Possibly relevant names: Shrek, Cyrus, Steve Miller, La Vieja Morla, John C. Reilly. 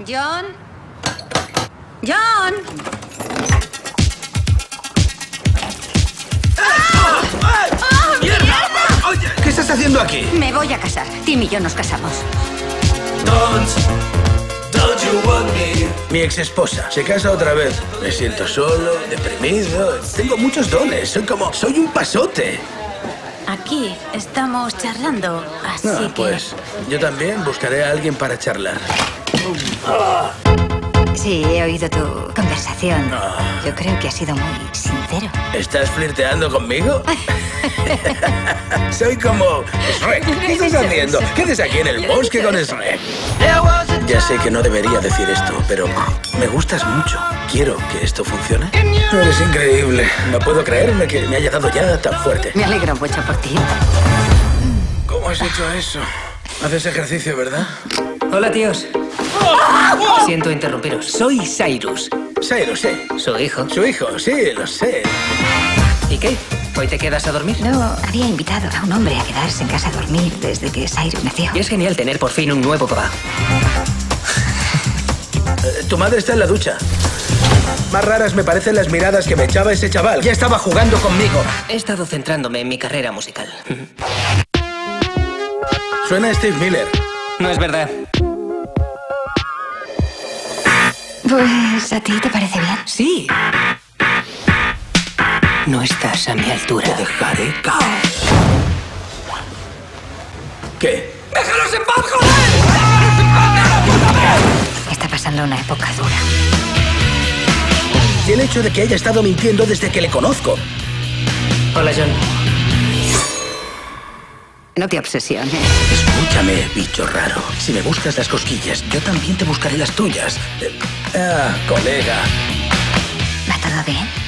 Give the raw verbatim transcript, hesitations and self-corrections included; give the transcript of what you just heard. John. John. ¿Qué estás haciendo aquí? Me voy a casar. Tim y yo nos casamos. Don't, don't you want me? Mi ex esposa se casa otra vez. Me siento solo, deprimido. Tengo muchos dones. Soy como. Soy un pasote. Aquí estamos charlando, así ah, que. Pues yo también buscaré a alguien para charlar. Ah. Sí, he oído tu conversación. Ah. Yo creo que has sido muy sincero. ¿Estás flirteando conmigo? Soy como Shrek. ¿Qué estás haciendo? ¿Qué haces aquí en el bosque con Shrek? Ya sé que no debería decir esto, pero me gustas mucho. Quiero que esto funcione. Eres increíble. No puedo creerme que me haya dado ya tan fuerte. Me alegro mucho por ti. ¿Cómo has hecho eso? Haces ejercicio, ¿verdad? Hola, tíos. Siento interrumpiros. Soy Cyrus. Cyrus, sí. ¿Su hijo? Su hijo, sí, lo sé. ¿Y qué? ¿Hoy te quedas a dormir? No, había invitado a un hombre a quedarse en casa a dormir desde que Cyrus nació. Y es genial tener por fin un nuevo papá. eh, tu madre está en la ducha. Más raras me parecen las miradas que me echaba ese chaval. Ya estaba jugando conmigo. He estado centrándome en mi carrera musical. Suena Steve Miller. No es verdad. Pues, ¿a ti te parece bien? Sí. No estás a mi altura. Te dejaré caer. ¿Qué? ¡Déjalos en paz, joder! ¡Déjalos en paz de la puta vez! Está pasando una época dura. Y el hecho de que haya estado mintiendo desde que le conozco. Hola, John. No te obsesiones. Escúchame, bicho raro. Si me buscas las cosquillas, yo también te buscaré las tuyas. Ah, colega. ¿Va todo bien?